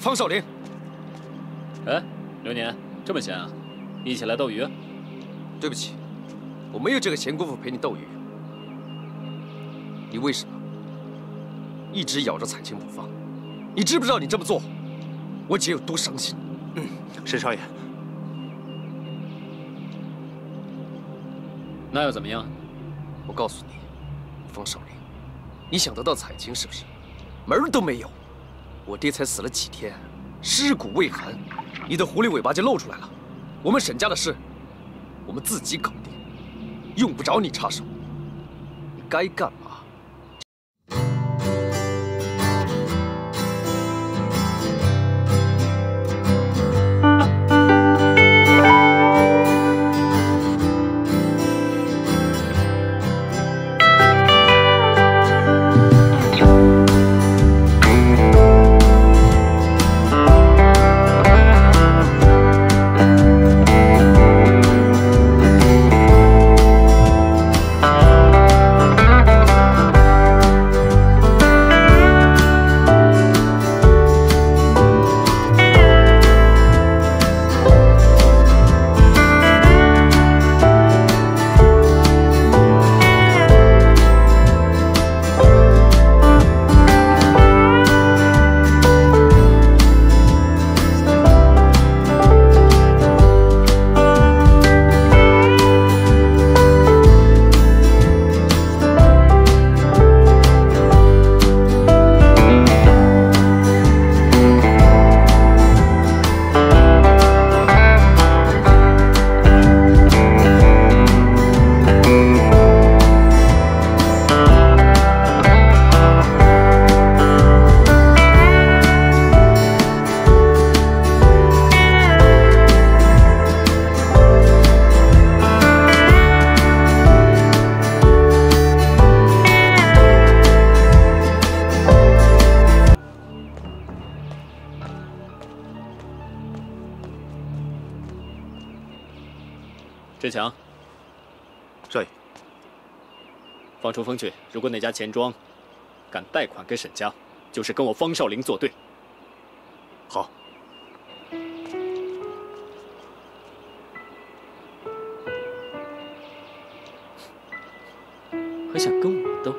方少林。哎，流年，这么闲啊？一起来斗鱼？对不起，我没有这个闲工夫陪你斗鱼。你为什么一直咬着彩青不放？你知不知道你这么做，我姐有多伤心？嗯，沈少爷。 那又怎么样？我告诉你，方少林，你想得到彩青是不是？门儿都没有！我爹才死了几天，尸骨未寒，你的狐狸尾巴就露出来了。我们沈家的事，我们自己搞定，用不着你插手。你该干嘛？ 振强，少爷，放出风去。如果哪家钱庄敢贷款给沈家，就是跟我方少林作对。好。还想跟我斗？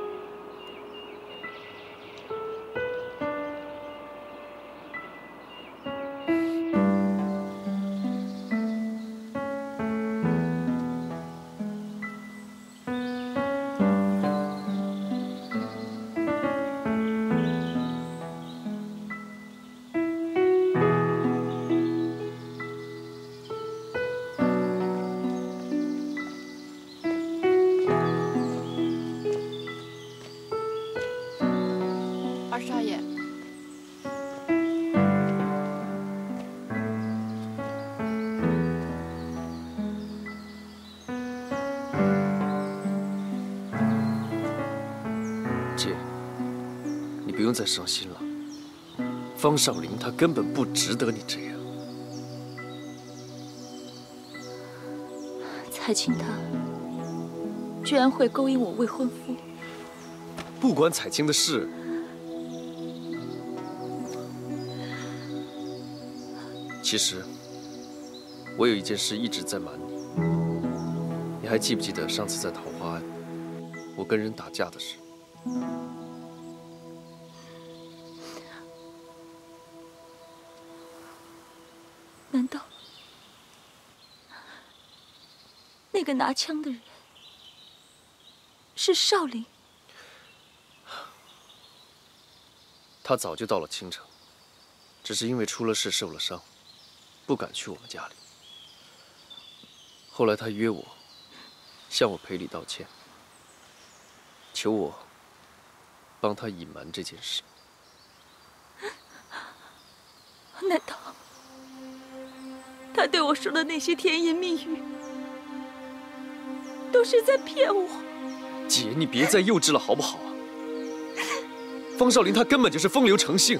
不用再伤心了，方少林他根本不值得你这样。蔡琴他居然会勾引我未婚夫。不管彩青的事，其实我有一件事一直在瞒你。你还记不记得上次在桃花庵，我跟人打架的事？ 难道那个拿枪的人是少林？他早就到了青城，只是因为出了事受了伤，不敢去我们家里。后来他约我，向我赔礼道歉，求我帮他隐瞒这件事。难道？ 他对我说的那些甜言蜜语，都是在骗我。姐，你别再幼稚了，好不好啊？方少林他根本就是风流成性，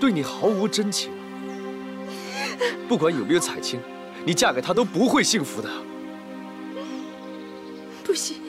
对你毫无真情。不管有没有彩青，你嫁给他都不会幸福的。不行。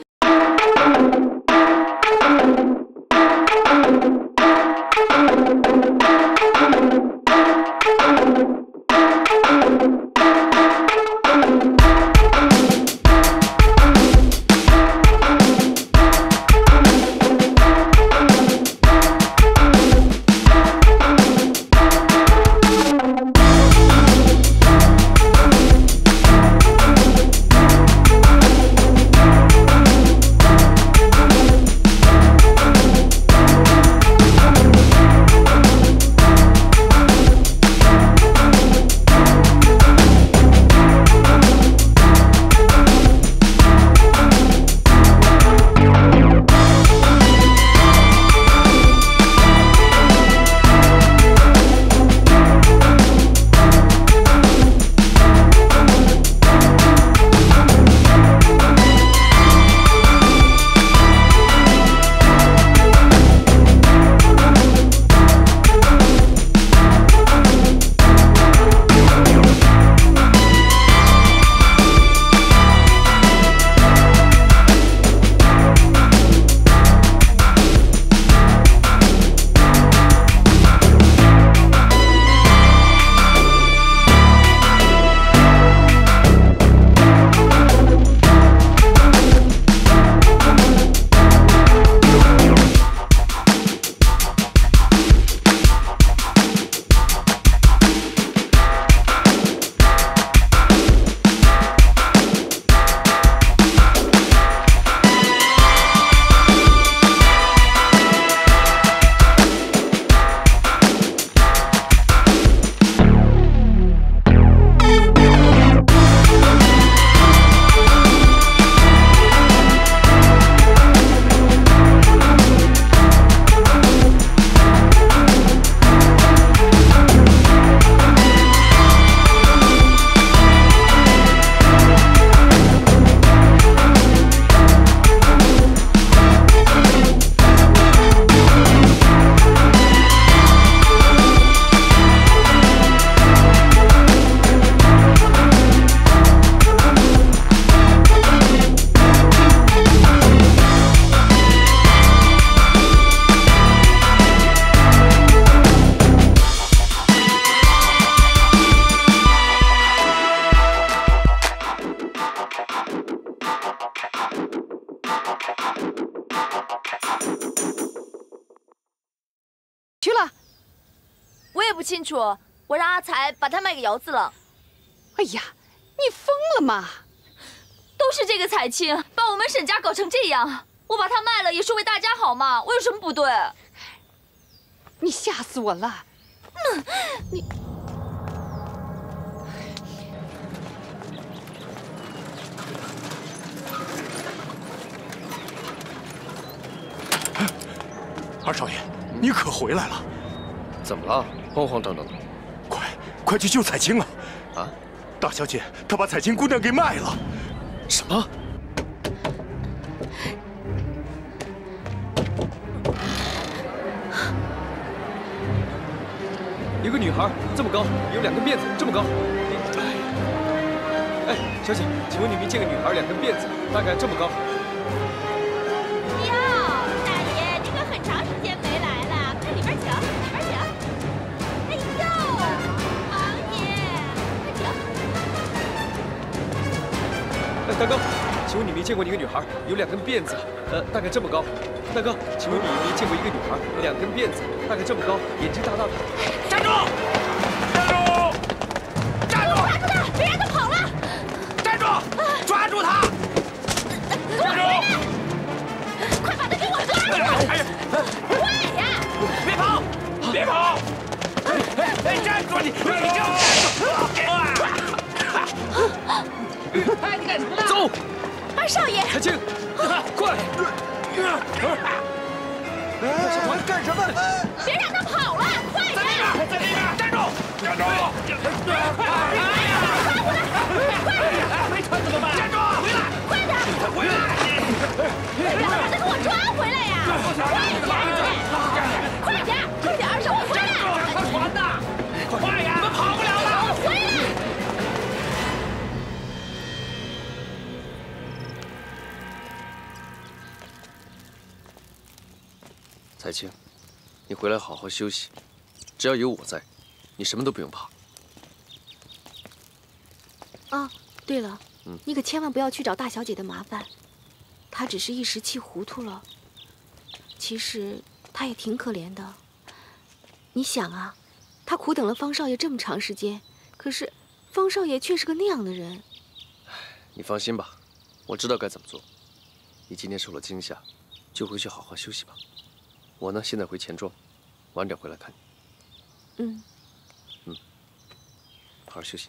也不清楚，我让阿才把它卖给姚子了。哎呀，你疯了吗？都是这个彩青把我们沈家搞成这样，我把它卖了也是为大家好嘛，我有什么不对？你吓死我了！你。 二少爷，你可回来了！怎么了？慌慌张张的，快去救彩青啊！啊，大小姐，她把彩青姑娘给卖了。什么？一个女孩这么高，有两根辫子这么高。哎，小姐，请问你们这个女孩两根辫子大概这么高？ 大哥，请问你没见过一个女孩有两根辫子，大概这么高？大哥，请问你没见过一个女孩两根辫子，大概这么高，眼睛大大的？站住！站住！站住！抓住他！别让他跑了！站住！抓住他！站住！快把他给我抓住！快呀！别跑！别跑！哎，站住你！你就站住！ 哎，你干什么呢？走！二少爷，彩青，过来！小环干什么？别让他跑了，快点！在那边，站住！站住！快！抓过来！快！没穿怎么办？站住！回来！快点！回来！快把他给我抓回来呀！快点！快点！快点！二少爷，回来！快还呐！快呀！你们跑不了了！回来！ 彩青，你回来好好休息，只要有我在，你什么都不用怕。啊，对了，你可千万不要去找大小姐的麻烦，她只是一时气糊涂了。其实她也挺可怜的，你想啊，她苦等了方少爷这么长时间，可是方少爷却是个那样的人。你放心吧，我知道该怎么做。你今天受了惊吓，就回去好好休息吧。 我呢，现在回钱庄，晚点回来看你。好好休息。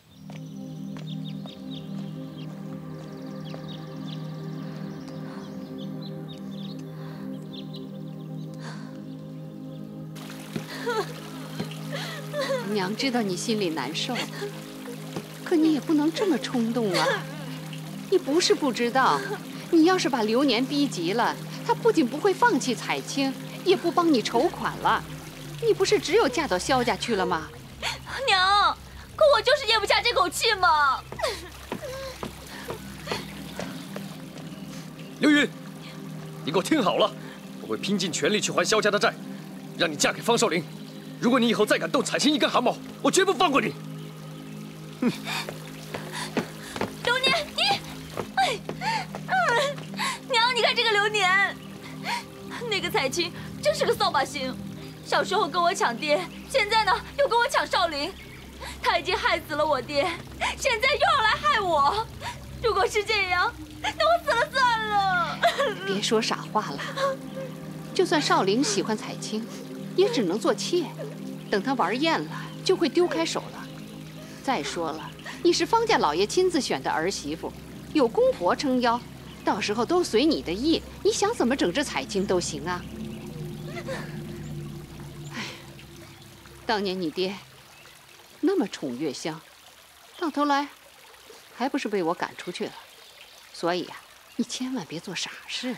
娘知道你心里难受，可你也不能这么冲动啊！你不是不知道，你要是把流年逼急了，他不仅不会放弃彩青。 也不帮你筹款了，你不是只有嫁到萧家去了吗？娘，可我就是咽不下这口气嘛。刘云，你给我听好了，我会拼尽全力去还萧家的债，让你嫁给方少林。如果你以后再敢动彩青一根汗毛，我绝不放过你。哼！流年，娘，你看这个流年，那个彩青。 真是个扫把星，小时候跟我抢爹，现在呢又跟我抢少林，他已经害死了我爹，现在又要来害我。如果是这样，那我死了算了。别说傻话了，就算少林喜欢彩青，也只能做妾，等他玩厌了就会丢开手了。再说了，你是方家老爷亲自选的儿媳妇，有公婆撑腰，到时候都随你的意，你想怎么整治彩青都行啊。 哎，当年你爹那么宠月香，到头来还不是被我赶出去了。所以呀，你千万别做傻事。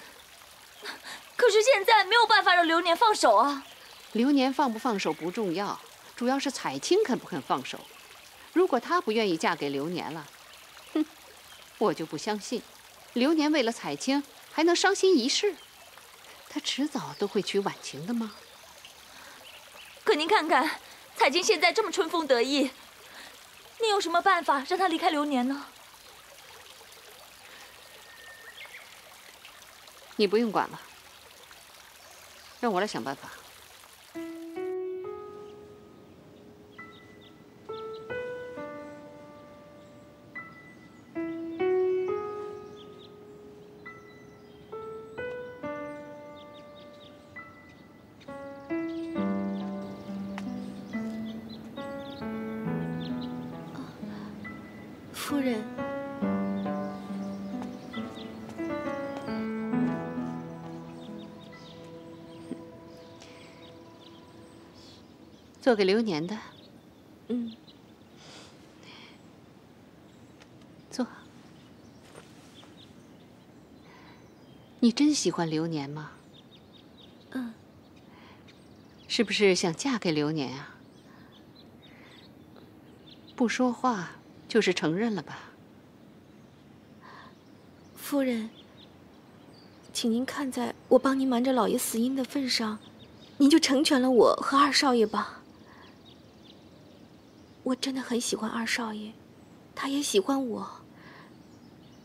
可是现在没有办法让流年放手啊。流年放不放手不重要，主要是彩青肯不肯放手。如果她不愿意嫁给流年了，哼，我就不相信流年为了彩青还能伤心一世。 他迟早都会娶婉晴的吗？可您看看，彩青现在这么春风得意，你有什么办法让她离开流年呢？你不用管了，让我来想办法。夫人，做给流年的。嗯，坐。你真喜欢流年吗？嗯。是不是想嫁给流年啊？不说话。 就是承认了吧，夫人。请您看在我帮您瞒着老爷死因的份上，您就成全了我和二少爷吧。我真的很喜欢二少爷，他也喜欢我。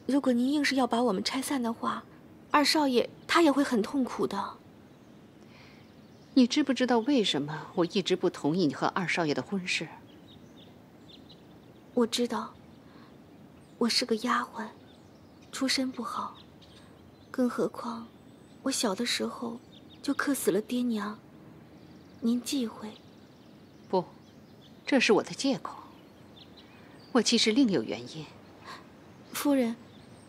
如果您硬是要把我们拆散的话，二少爷他也会很痛苦的。你知不知道为什么我一直不同意你和二少爷的婚事？ 我知道，我是个丫鬟，出身不好，更何况我小的时候就克死了爹娘。您忌讳？不，这是我的借口。我其实另有原因。夫人，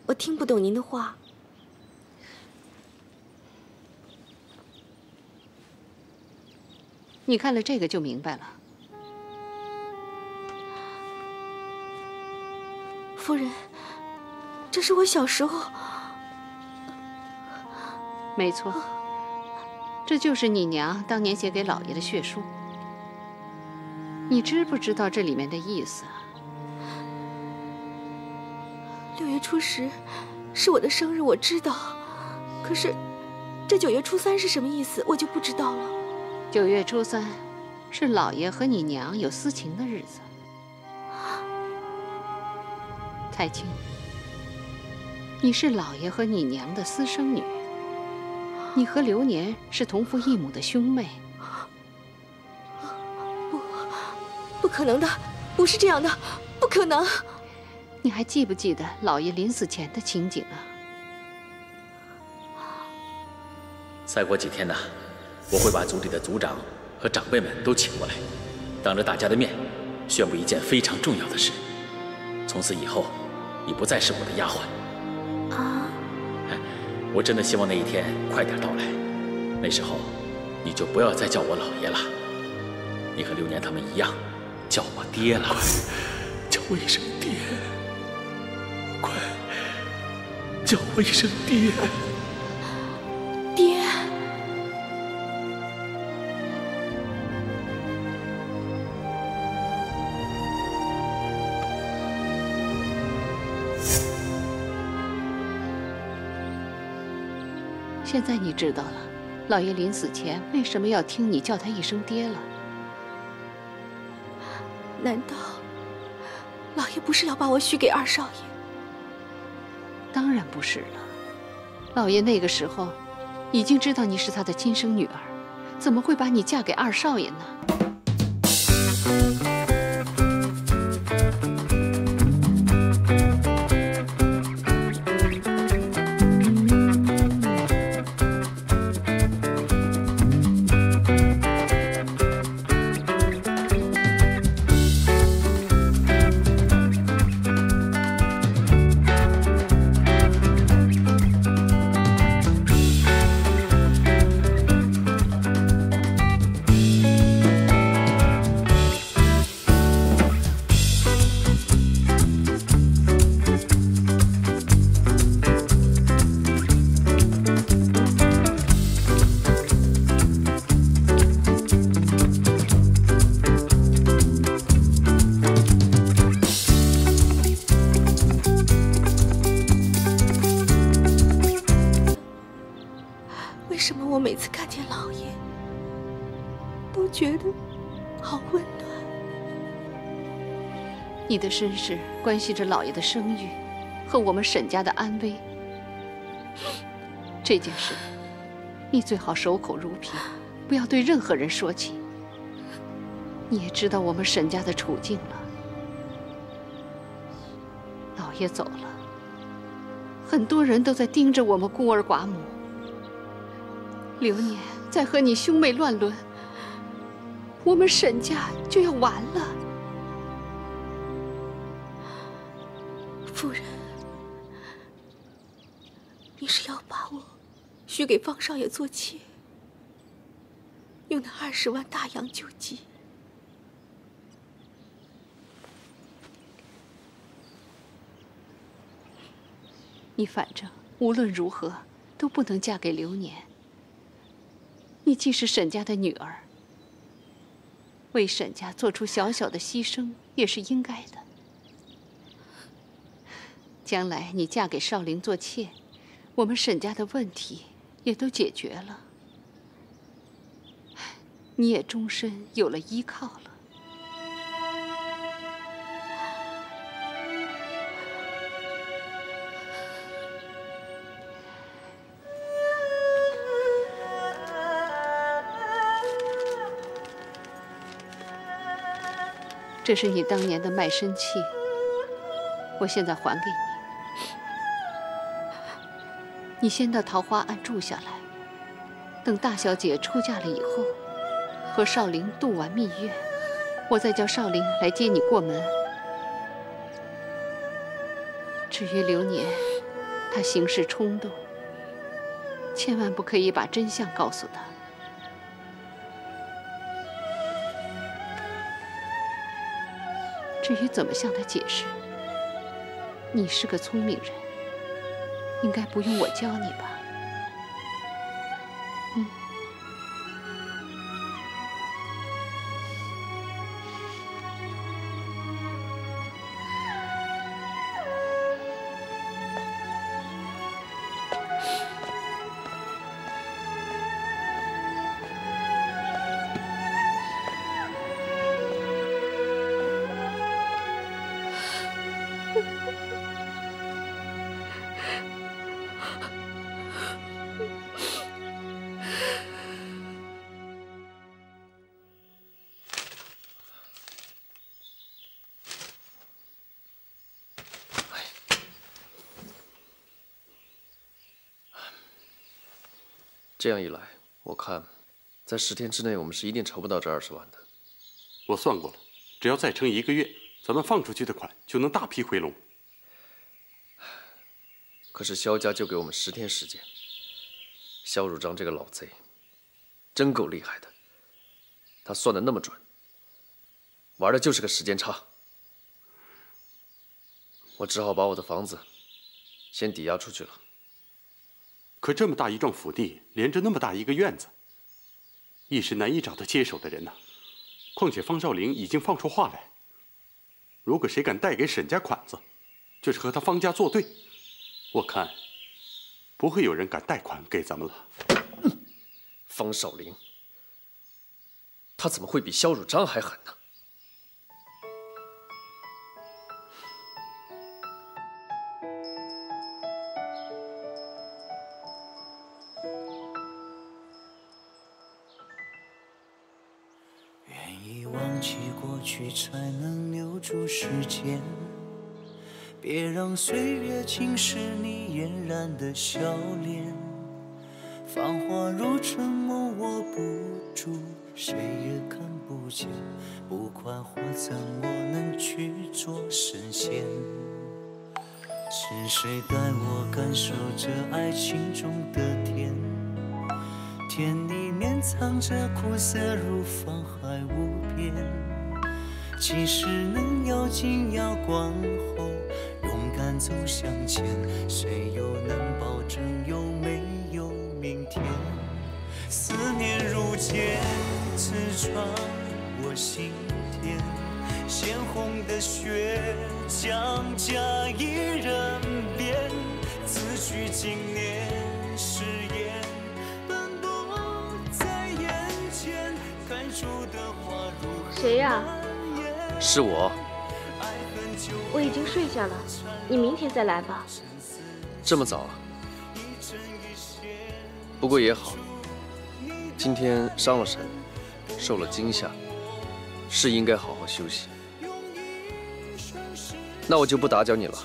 我听不懂您的话。你看了这个就明白了。 夫人，这是我小时候。没错，这就是你娘当年写给老爷的血书。你知不知道这里面的意思？6月初10是我的生日，我知道。可是，这9月初3是什么意思，我就不知道了。9月初3，是老爷和你娘有私情的日子。 太清，你是老爷和你娘的私生女，你和流年是同父异母的兄妹。不可能的，不是这样的，不可能！你还记不记得老爷临死前的情景啊？再过几天呢，我会把组里的组长和长辈们都请过来，当着大家的面，宣布一件非常重要的事。从此以后。 你不再是我的丫鬟啊！我真的希望那一天快点到来，那时候你就不要再叫我老爷了，你和流年他们一样，叫我爹了，叫我一声爹，快叫我一声爹，爹。现在你知道了，老爷临死前为什么要听你叫他一声爹了？难道老爷不是要把我许给二少爷？当然不是了，老爷那个时候已经知道你是他的亲生女儿，怎么会把你嫁给二少爷呢？ 你的身世关系着老爷的声誉和我们沈家的安危。这件事，你最好守口如瓶，不要对任何人说起。你也知道我们沈家的处境了。老爷走了，很多人都在盯着我们孤儿寡母。流年再和你兄妹乱伦，我们沈家就要完了。夫人，你是要把我许给方少爷做妾，用那20万大洋救济？ 你反正无论如何都不能嫁给流年。你既是沈家的女儿，为沈家做出小小的牺牲也是应该的。将来你嫁给少陵做妾，我们沈家的问题也都解决了，你也终身有了依靠了。 这是你当年的卖身契，我现在还给你。你先到桃花庵住下来，等大小姐出嫁了以后，和少陵度完蜜月，我再叫少陵来接你过门。至于流年，他行事冲动，千万不可以把真相告诉他。 至于怎么向他解释，你是个聪明人，应该不用我教你吧？嗯。这样一来，我看，在10天之内，我们是一定筹不到这20万的。我算过了，只要再撑1个月，咱们放出去的款就能大批回笼。可是萧家就给我们10天时间。萧汝章这个老贼，真够厉害的，他算得那么准，玩的就是个时间差。我只好把我的房子先抵押出去了。 可这么大一幢府地，连着那么大一个院子，一时难以找到接手的人呐。况且方少陵已经放出话来，如果谁敢带给沈家款子，就是和他方家作对。我看，不会有人敢贷款给咱们了。方少陵，他怎么会比萧汝章还狠呢？ 才能留住时间，别让岁月侵蚀你嫣然的笑脸。繁华如春梦握不住，谁也看不见。不快活怎么能去做神仙？是谁带我感受着爱情中的甜？甜里面藏着苦涩，如放海无边。 其实能咬紧牙关后，勇敢走向前，谁又能保证有没有明天？思念如箭，刺穿我心田，鲜红的血将嫁衣人变，此去经年，誓言奔波在眼前，开出的花如何？谁呀？ 是我，我已经睡下了，你明天再来吧。这么早啊？不过也好，今天伤了神，受了惊吓，是应该好好休息。那我就不打搅你了。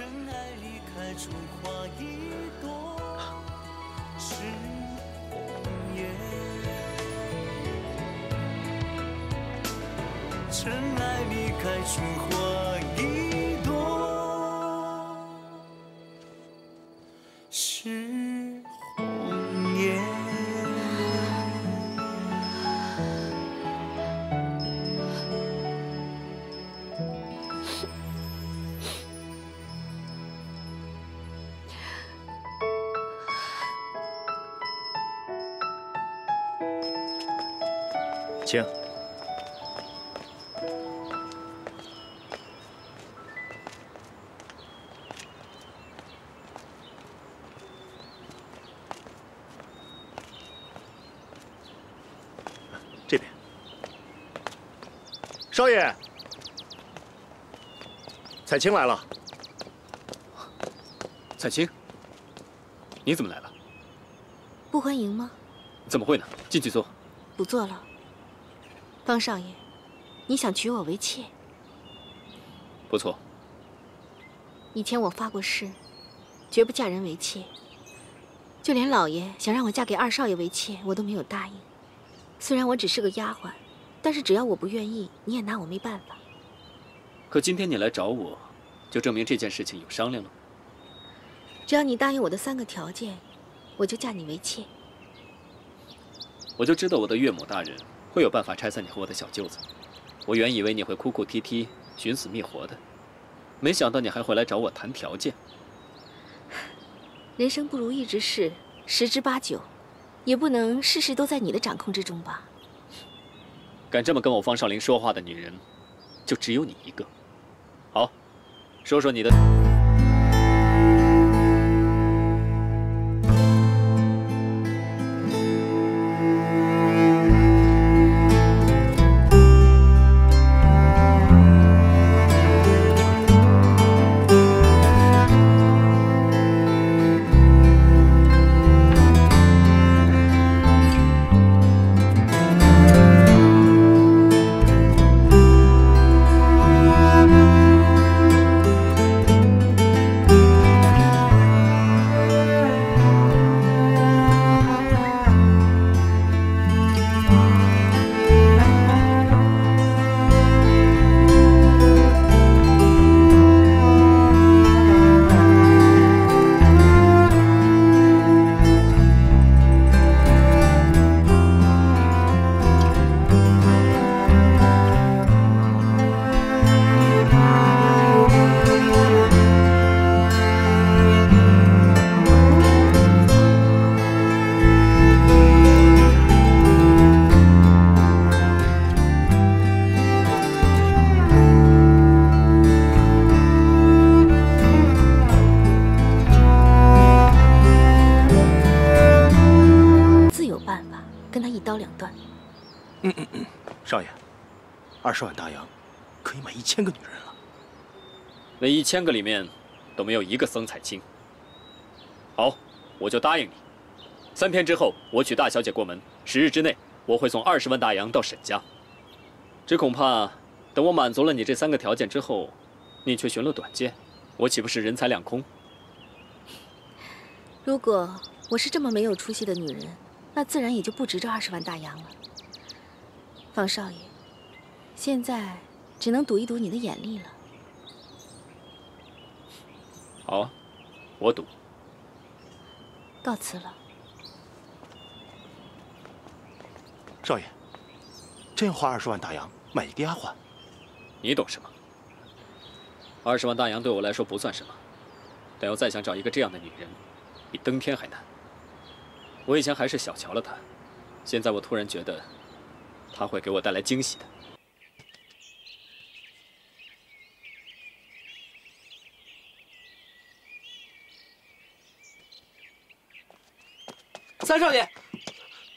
尘埃里开出花一朵。请。这边，少爷，彩青来了。彩青，你怎么来了？不欢迎吗？怎么会呢？进去坐。不坐了。 方少爷，你想娶我为妾？不错。以前我发过誓，绝不嫁人为妾。就连老爷想让我嫁给二少爷为妾，我都没有答应。虽然我只是个丫鬟，但是只要我不愿意，你也拿我没办法。可今天你来找我，就证明这件事情有商量了。只要你答应我的3个条件，我就嫁你为妾。我就知道我的岳母大人 会有办法拆散你和我的小舅子。我原以为你会哭哭啼啼、寻死觅活的，没想到你还会来找我谈条件。人生不如意之事10之89，也不能事事都在你的掌控之中吧？敢这么跟我方少林说话的女人，就只有你一个。好，说说你的。 20万大洋，可以买1000个女人了。那1000个里面，都没有一个僧采青。好，我就答应你，3天之后我娶大小姐过门，10日之内我会送20万大洋到沈家。只恐怕，等我满足了你这3个条件之后，你却寻了短见，我岂不是人财两空？如果我是这么没有出息的女人，那自然也就不值这20万大洋了。方少爷， 现在只能赌一赌你的眼力了。好啊，我赌。告辞了，少爷。真要花20万大洋买一个丫鬟，你懂什么？20万大洋对我来说不算什么，但要再想找一个这样的女人，比登天还难。我以前还是小瞧了她，现在我突然觉得，她会给我带来惊喜的。 三少爷，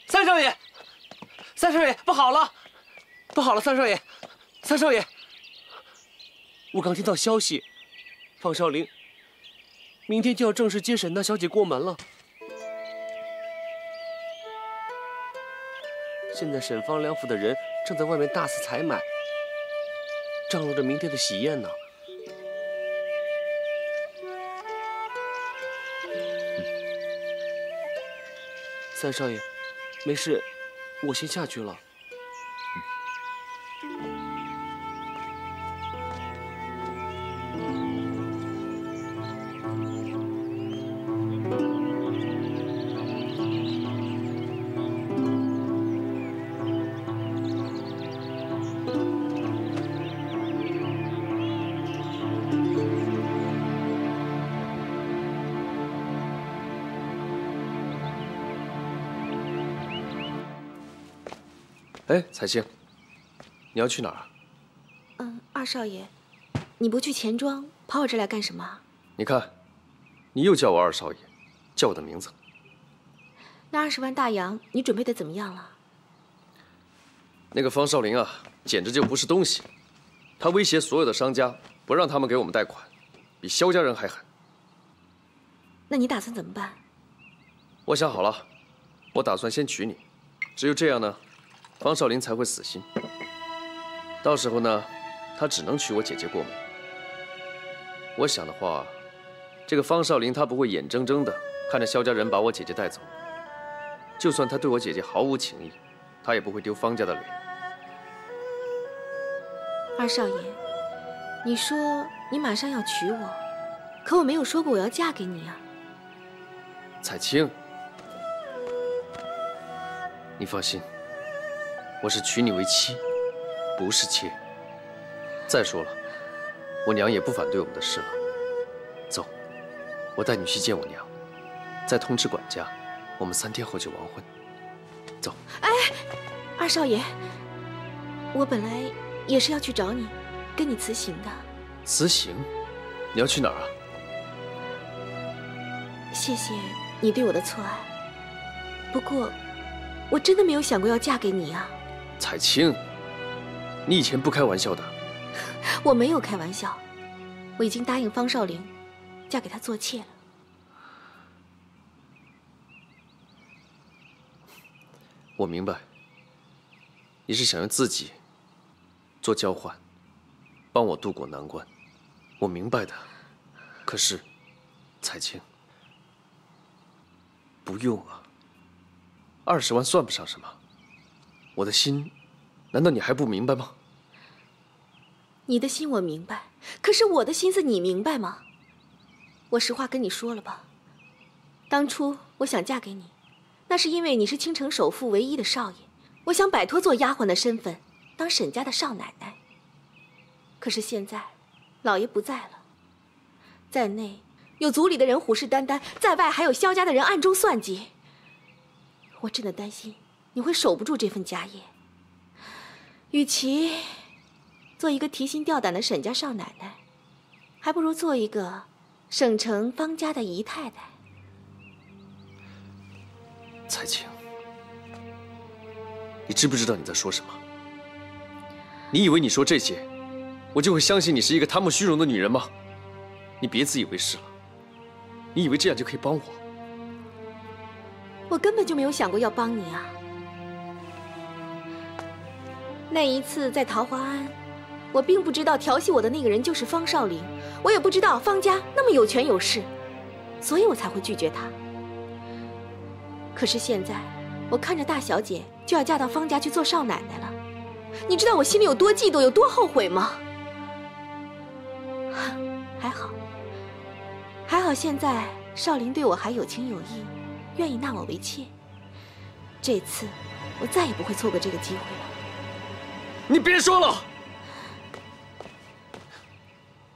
三少爷，三少爷，不好了，不好了！三少爷，三少爷，我刚听到消息，方少林明天就要正式接沈大小姐过门了。现在沈方两府的人正在外面大肆采买，张罗着明天的喜宴呢。嗯， 三少爷，没事，我先下去了。哎，彩星，你要去哪儿啊？嗯，二少爷，你不去钱庄，跑我这来干什么？你看，你又叫我二少爷，叫我的名字。那20万大洋，你准备的怎么样了？那个方少林啊，简直就不是东西，他威胁所有的商家，不让他们给我们贷款，比萧家人还狠。那你打算怎么办？我想好了，我打算先娶你，只有这样呢，方少林才会死心。到时候呢，他只能娶我姐姐过门。我想的话，这个方少林他不会眼睁睁的看着萧家人把我姐姐带走，就算他对我姐姐毫无情义，他也不会丢方家的脸。二少爷，你说你马上要娶我，可我没有说过我要嫁给你啊。彩青。 你放心，我是娶你为妻，不是妾。再说了，我娘也不反对我们的事了。走，我带你去见我娘，再通知管家，我们3天后就完婚。走。哎，二少爷，我本来也是要去找你，跟你辞行的。辞行？你要去哪儿啊？谢谢你对我的错爱，不过。 我真的没有想过要嫁给你啊，彩青，你以前不开玩笑的。我没有开玩笑，我已经答应方少林，嫁给他做妾了。我明白，你是想用自己做交换，帮我渡过难关。我明白的，可是，彩青，不用啊。 20万算不上什么，我的心，难道你还不明白吗？你的心我明白，可是我的心思你明白吗？我实话跟你说了吧，当初我想嫁给你，那是因为你是青城首富唯一的少爷，我想摆脱做丫鬟的身份，当沈家的少奶奶。可是现在，老爷不在了，在内有族里的人虎视眈眈，在外还有萧家的人暗中算计。 我真的担心你会守不住这份家业。与其做一个提心吊胆的沈家少奶奶，还不如做一个省城方家的姨太太。彩青，你知不知道你在说什么？你以为你说这些，我就会相信你是一个贪慕虚荣的女人吗？你别自以为是了。你以为这样就可以帮我？ 我根本就没有想过要帮你啊！那一次在桃花庵，我并不知道调戏我的那个人就是方少林，我也不知道方家那么有权有势，所以我才会拒绝他。可是现在，我看着大小姐就要嫁到方家去做少奶奶了，你知道我心里有多嫉妒，有多后悔吗？还好，还好，现在少林对我还有情有义。 愿意纳我为妾，这次我再也不会错过这个机会了。你别说了，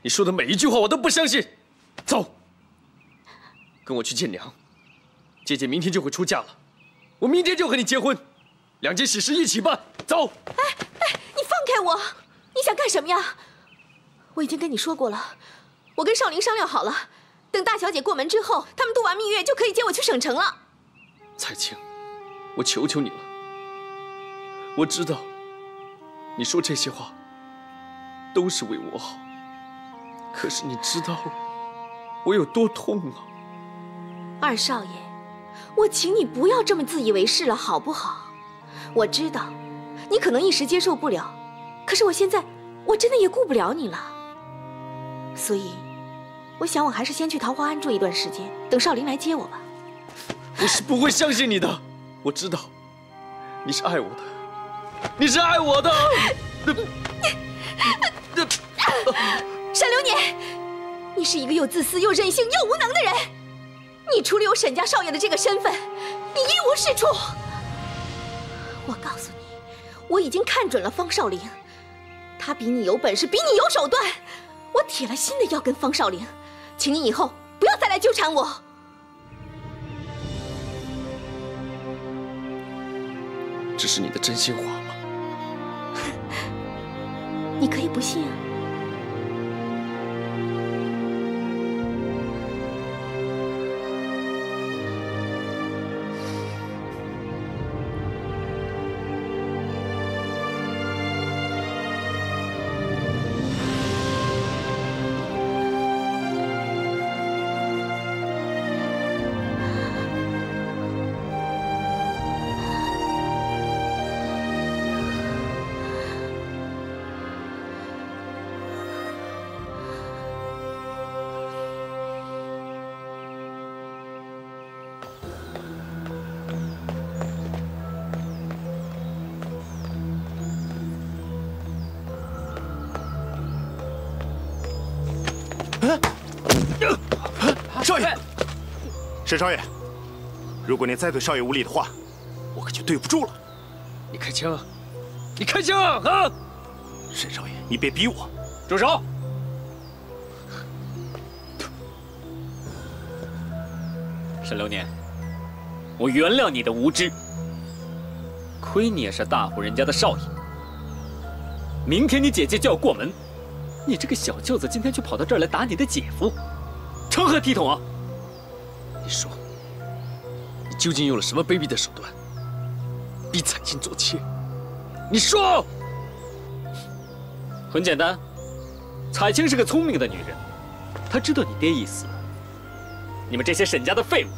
你说的每一句话我都不相信。走，跟我去见娘，姐姐明天就会出嫁了，我明天就和你结婚，两件喜事一起办。走。哎，你放开我！你想干什么呀？我已经跟你说过了，我跟少林商量好了。 等大小姐过门之后，他们度完蜜月就可以接我去省城了。彩青，我求求你了。我知道，你说这些话都是为我好，可是你知道我有多痛啊！二少爷，我请你不要这么自以为是了，好不好？我知道，你可能一时接受不了，可是我现在我真的也顾不了你了，所以。 我想，我还是先去桃花庵住一段时间，等少林来接我吧。我是不会相信你的，我知道，你是爱我的，你是爱我的。沈流年，你是一个又自私又任性又无能的人。你除了有沈家少爷的这个身份，你一无是处。我告诉你，我已经看准了方少林，他比你有本事，比你有手段。我铁了心的要跟方少林。 请你以后不要再来纠缠我。这是你的真心话吗？你可以不信啊。少爷，沈少爷，如果您再对少爷无礼的话，我可就对不住了。你开枪，你开枪啊！沈少爷，你别逼我！住手！沈流年，我原谅你的无知。亏你也是大户人家的少爷。明天你姐姐就要过门，你这个小舅子今天却跑到这儿来打你的姐夫。 成何体统啊！你说，你究竟用了什么卑鄙的手段，逼彩青做妾？你说，很简单，彩青是个聪明的女人，她知道你爹已死，你们这些沈家的废物，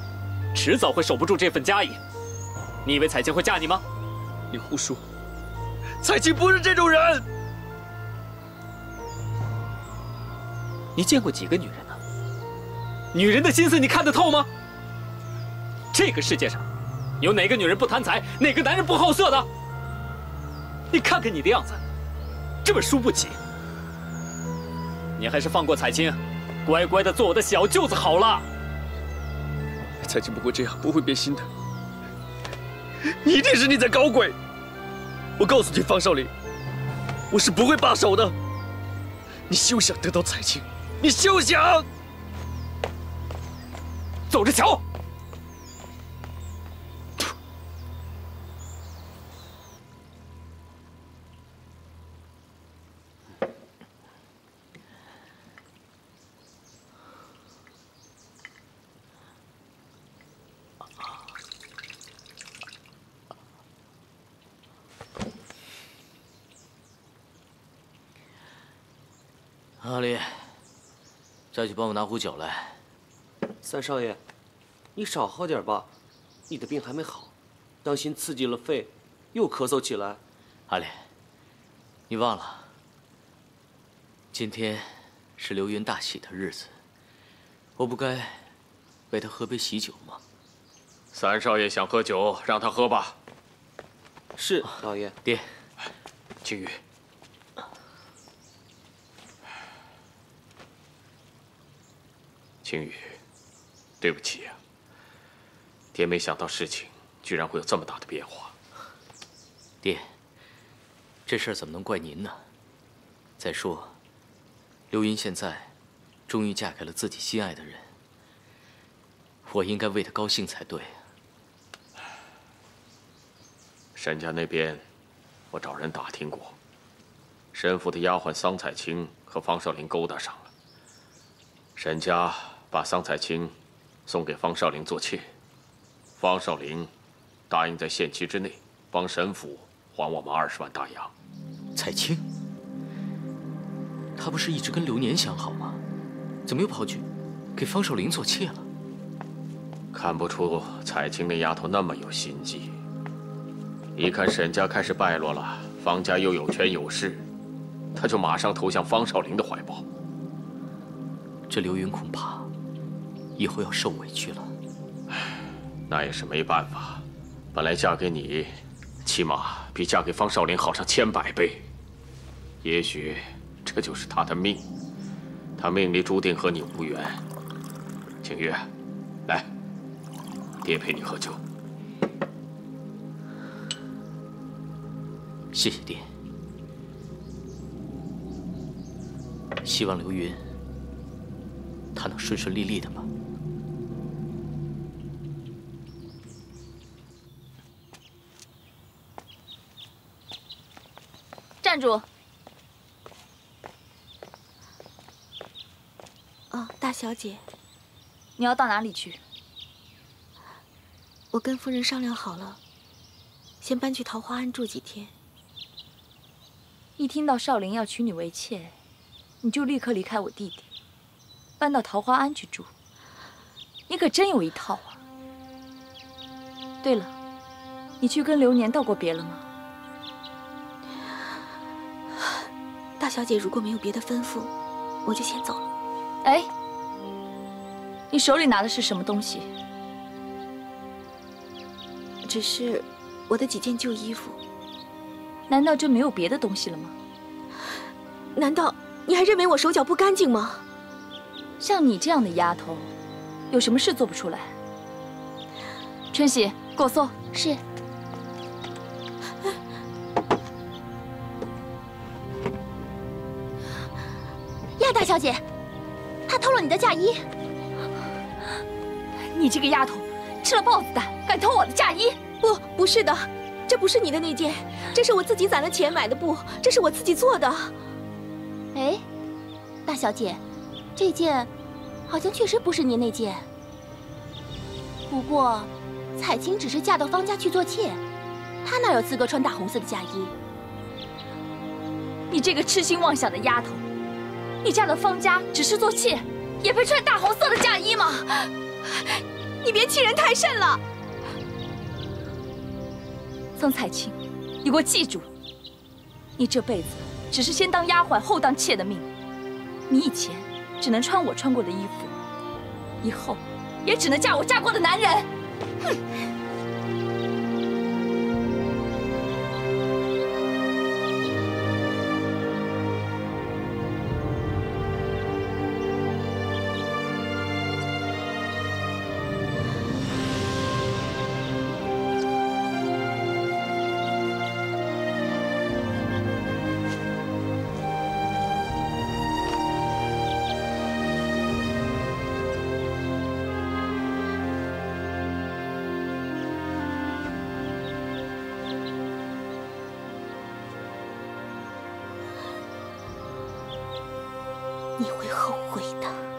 迟早会守不住这份家业。你以为彩青会嫁你吗？你胡说，彩青不是这种人。你见过几个女人？ 女人的心思你看得透吗？这个世界上，有哪个女人不贪财，哪个男人不好色的？你看看你的样子，这么输不起。你还是放过彩青，乖乖的做我的小舅子好了。彩青不会这样，不会变心的。你一定是你在搞鬼！我告诉你，方少林，我是不会罢手的。你休想得到彩青，你休想！ 走着瞧！阿离，再去帮我拿壶酒来。 三少爷，你少喝点吧，你的病还没好，当心刺激了肺，又咳嗽起来。阿莲，你忘了，今天是流云大喜的日子，我不该为他喝杯喜酒吗？三少爷想喝酒，让他喝吧。是，老爷。爹，青玉。 青雨，对不起呀、啊，爹没想到事情居然会有这么大的变化。爹，这事儿怎么能怪您呢？再说，刘云现在终于嫁给了自己心爱的人，我应该为她高兴才对、啊。沈家那边，我找人打听过，沈府的丫鬟桑彩青和方少林勾搭上了，沈家。 把桑彩青送给方少林做妾，方少林答应在限期之内帮沈府还我们20万大洋。彩青，她不是一直跟流年相好吗？怎么又跑去给方少林做妾了？看不出彩青那丫头那么有心机。一看沈家开始败落了，方家又有权有势，她就马上投向方少林的怀抱。这流云恐怕…… 以后要受委屈了，那也是没办法。本来嫁给你，起码比嫁给方少林好上1000百倍。也许这就是他的命，他命里注定和你无缘。景月，来，爹陪你喝酒。谢谢爹。希望流云他能顺顺利利的吧。 站住！哦，大小姐，你要到哪里去？我跟夫人商量好了，先搬去桃花庵住几天。一听到少林要娶你为妾，你就立刻离开我弟弟，搬到桃花庵去住。你可真有一套啊！对了，你去跟流年道过别了吗？ 大小姐，如果没有别的吩咐，我就先走了。哎，你手里拿的是什么东西？只是我的几件旧衣服。难道这没有别的东西了吗？难道你还认为我手脚不干净吗？像你这样的丫头，有什么事做不出来？春喜，给我搜。是。 大小姐，他偷了你的嫁衣。你这个丫头，吃了豹子胆，敢偷我的嫁衣？不是的，这不是你的那件，这是我自己攒了钱买的布，这是我自己做的。哎，大小姐，这件好像确实不是您那件。不过，彩青只是嫁到方家去做妾，她哪有资格穿大红色的嫁衣？你这个痴心妄想的丫头！ 你嫁了方家，只是做妾，也配穿大红色的嫁衣吗？你别欺人太甚了！曾彩青，你给我记住，你这辈子只是先当丫鬟后当妾的命。你以前只能穿我穿过的衣服，以后也只能嫁我嫁过的男人。哼！你会后悔的。